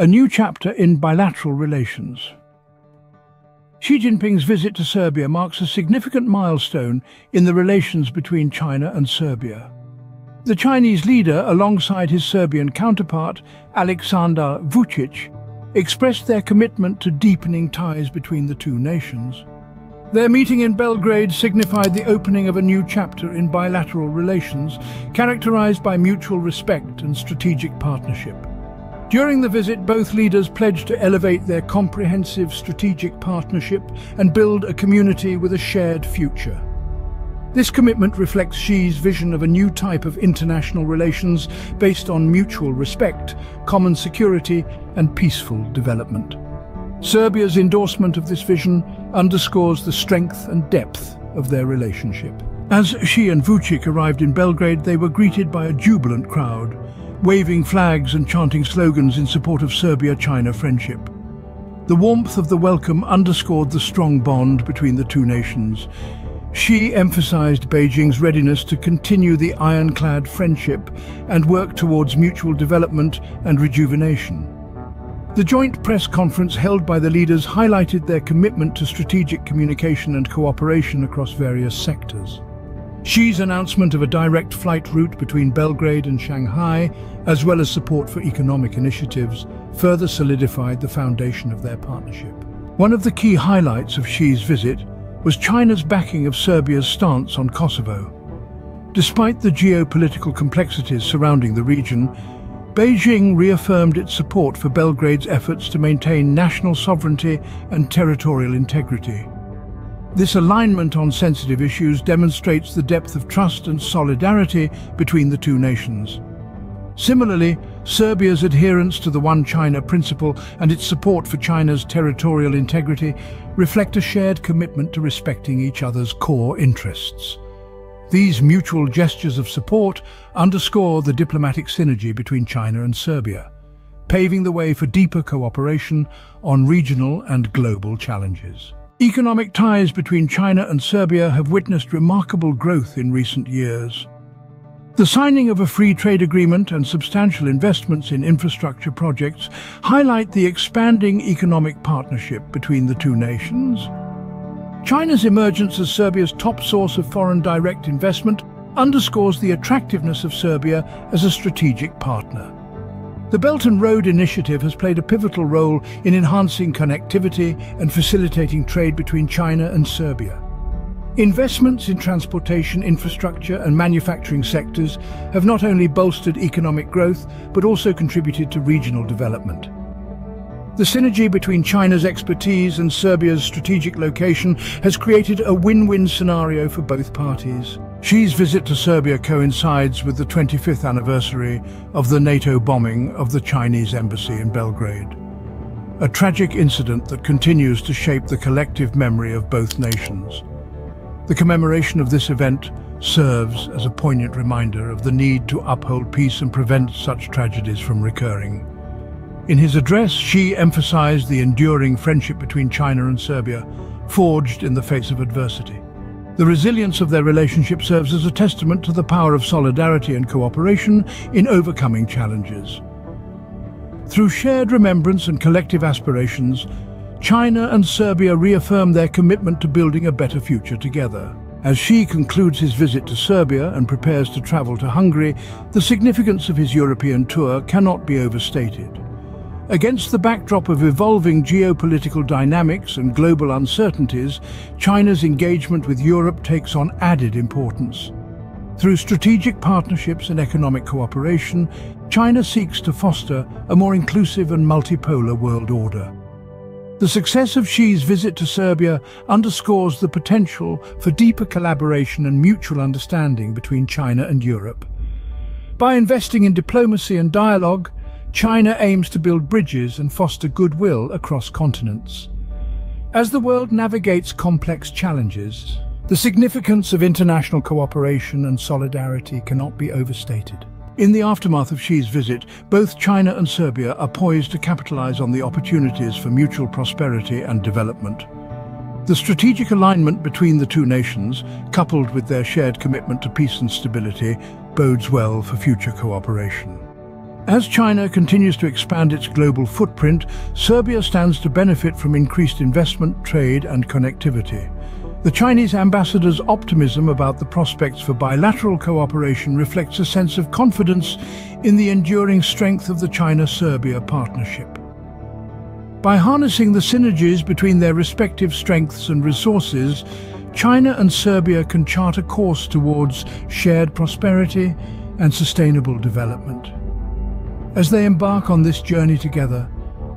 A new chapter in bilateral relations. Xi Jinping's visit to Serbia marks a significant milestone in the relations between China and Serbia. The Chinese leader, alongside his Serbian counterpart, Aleksandar Vucic, expressed their commitment to deepening ties between the two nations. Their meeting in Belgrade signified the opening of a new chapter in bilateral relations, characterized by mutual respect and strategic partnership. During the visit, both leaders pledged to elevate their comprehensive strategic partnership and build a community with a shared future. This commitment reflects Xi's vision of a new type of international relations based on mutual respect, common security, and peaceful development. Serbia's endorsement of this vision underscores the strength and depth of their relationship. As Xi and Vucic arrived in Belgrade, they were greeted by a jubilant crowd, waving flags and chanting slogans in support of Serbia-China friendship. The warmth of the welcome underscored the strong bond between the two nations. Xi emphasized Beijing's readiness to continue the ironclad friendship and work towards mutual development and rejuvenation. The joint press conference held by the leaders highlighted their commitment to strategic communication and cooperation across various sectors. Xi's announcement of a direct flight route between Belgrade and Shanghai, as well as support for economic initiatives, further solidified the foundation of their partnership. One of the key highlights of Xi's visit was China's backing of Serbia's stance on Kosovo. Despite the geopolitical complexities surrounding the region, Beijing reaffirmed its support for Belgrade's efforts to maintain national sovereignty and territorial integrity. This alignment on sensitive issues demonstrates the depth of trust and solidarity between the two nations. Similarly, Serbia's adherence to the One China principle and its support for China's territorial integrity reflect a shared commitment to respecting each other's core interests. These mutual gestures of support underscore the diplomatic synergy between China and Serbia, paving the way for deeper cooperation on regional and global challenges. Economic ties between China and Serbia have witnessed remarkable growth in recent years. The signing of a free trade agreement and substantial investments in infrastructure projects highlight the expanding economic partnership between the two nations. China's emergence as Serbia's top source of foreign direct investment underscores the attractiveness of Serbia as a strategic partner. The Belt and Road Initiative has played a pivotal role in enhancing connectivity and facilitating trade between China and Serbia. Investments in transportation, infrastructure and manufacturing sectors have not only bolstered economic growth, but also contributed to regional development. The synergy between China's expertise and Serbia's strategic location has created a win-win scenario for both parties. Xi's visit to Serbia coincides with the 25th anniversary of the NATO bombing of the Chinese embassy in Belgrade, a tragic incident that continues to shape the collective memory of both nations. The commemoration of this event serves as a poignant reminder of the need to uphold peace and prevent such tragedies from recurring. In his address, Xi emphasized the enduring friendship between China and Serbia, forged in the face of adversity. The resilience of their relationship serves as a testament to the power of solidarity and cooperation in overcoming challenges. Through shared remembrance and collective aspirations, China and Serbia reaffirm their commitment to building a better future together. As Xi concludes his visit to Serbia and prepares to travel to Hungary, the significance of his European tour cannot be overstated. Against the backdrop of evolving geopolitical dynamics and global uncertainties, China's engagement with Europe takes on added importance. Through strategic partnerships and economic cooperation, China seeks to foster a more inclusive and multipolar world order. The success of Xi's visit to Serbia underscores the potential for deeper collaboration and mutual understanding between China and Europe. By investing in diplomacy and dialogue, China aims to build bridges and foster goodwill across continents. As the world navigates complex challenges, the significance of international cooperation and solidarity cannot be overstated. In the aftermath of Xi's visit, both China and Serbia are poised to capitalize on the opportunities for mutual prosperity and development. The strategic alignment between the two nations, coupled with their shared commitment to peace and stability, bodes well for future cooperation. As China continues to expand its global footprint, Serbia stands to benefit from increased investment, trade, and connectivity. The Chinese ambassador's optimism about the prospects for bilateral cooperation reflects a sense of confidence in the enduring strength of the China-Serbia partnership. By harnessing the synergies between their respective strengths and resources, China and Serbia can chart a course towards shared prosperity and sustainable development. As they embark on this journey together,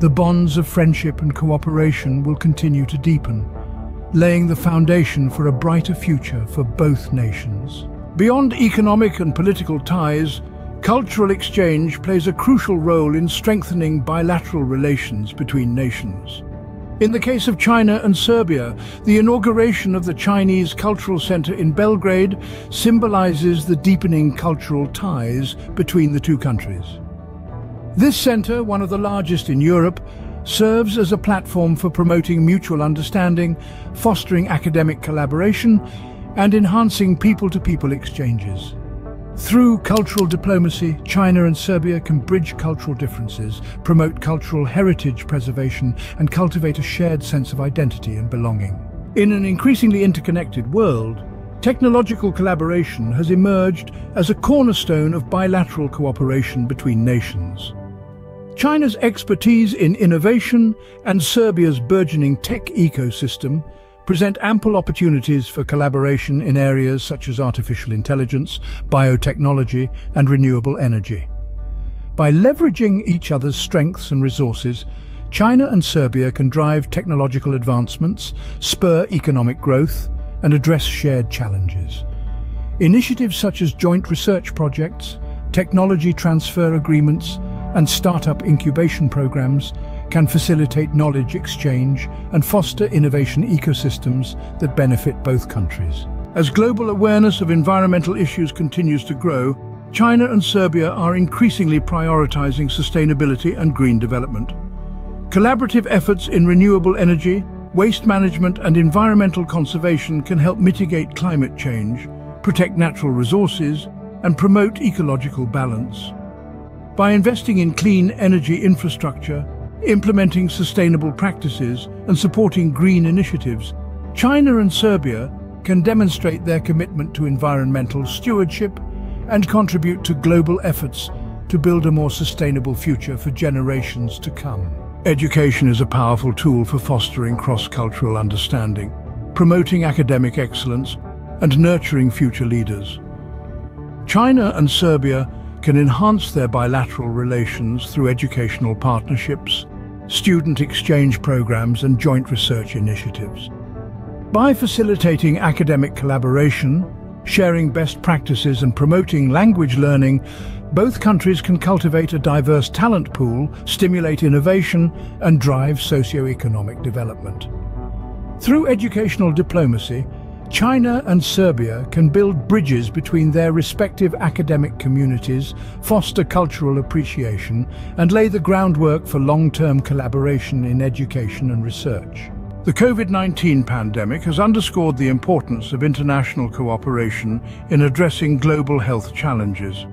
the bonds of friendship and cooperation will continue to deepen, laying the foundation for a brighter future for both nations. Beyond economic and political ties, cultural exchange plays a crucial role in strengthening bilateral relations between nations. In the case of China and Serbia, the inauguration of the Chinese Cultural Center in Belgrade symbolizes the deepening cultural ties between the two countries. This center, one of the largest in Europe, serves as a platform for promoting mutual understanding, fostering academic collaboration, and enhancing people-to-people exchanges. Through cultural diplomacy, China and Serbia can bridge cultural differences, promote cultural heritage preservation, and cultivate a shared sense of identity and belonging. In an increasingly interconnected world, technological collaboration has emerged as a cornerstone of bilateral cooperation between nations. China's expertise in innovation and Serbia's burgeoning tech ecosystem present ample opportunities for collaboration in areas such as artificial intelligence, biotechnology, and renewable energy. By leveraging each other's strengths and resources, China and Serbia can drive technological advancements, spur economic growth, and address shared challenges. Initiatives such as joint research projects, technology transfer agreements, and startup incubation programs can facilitate knowledge exchange and foster innovation ecosystems that benefit both countries. As global awareness of environmental issues continues to grow, China and Serbia are increasingly prioritizing sustainability and green development. Collaborative efforts in renewable energy, waste management, and environmental conservation can help mitigate climate change, protect natural resources, and promote ecological balance. By investing in clean energy infrastructure, implementing sustainable practices, and supporting green initiatives, China and Serbia can demonstrate their commitment to environmental stewardship and contribute to global efforts to build a more sustainable future for generations to come. Education is a powerful tool for fostering cross-cultural understanding, promoting academic excellence, and nurturing future leaders. China and Serbia can enhance their bilateral relations through educational partnerships, student exchange programs, and joint research initiatives. By facilitating academic collaboration, sharing best practices, and promoting language learning, both countries can cultivate a diverse talent pool, stimulate innovation, and drive socio-economic development. Through educational diplomacy, China and Serbia can build bridges between their respective academic communities, foster cultural appreciation, and lay the groundwork for long-term collaboration in education and research. The COVID-19 pandemic has underscored the importance of international cooperation in addressing global health challenges.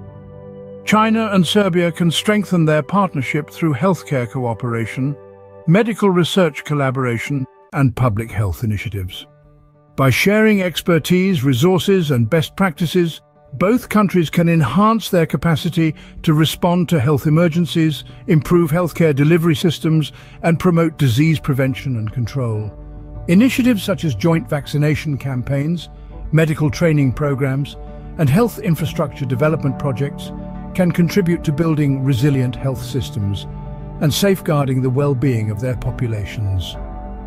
China and Serbia can strengthen their partnership through healthcare cooperation, medical research collaboration, and public health initiatives. By sharing expertise, resources, and best practices, both countries can enhance their capacity to respond to health emergencies, improve healthcare delivery systems, and promote disease prevention and control. Initiatives such as joint vaccination campaigns, medical training programs, and health infrastructure development projects can contribute to building resilient health systems and safeguarding the well-being of their populations.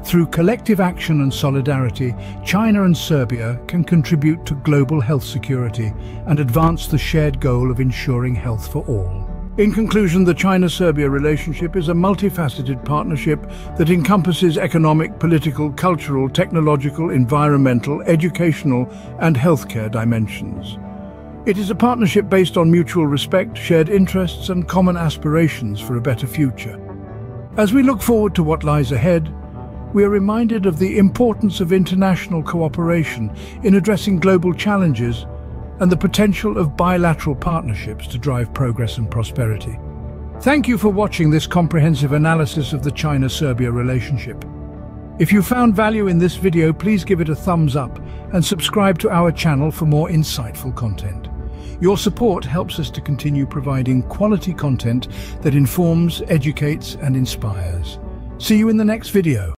Through collective action and solidarity, China and Serbia can contribute to global health security and advance the shared goal of ensuring health for all. In conclusion, the China-Serbia relationship is a multifaceted partnership that encompasses economic, political, cultural, technological, environmental, educational, and healthcare dimensions. It is a partnership based on mutual respect, shared interests, and common aspirations for a better future. As we look forward to what lies ahead, we are reminded of the importance of international cooperation in addressing global challenges and the potential of bilateral partnerships to drive progress and prosperity. Thank you for watching this comprehensive analysis of the China-Serbia relationship. If you found value in this video, please give it a thumbs up and subscribe to our channel for more insightful content. Your support helps us to continue providing quality content that informs, educates, and inspires. See you in the next video.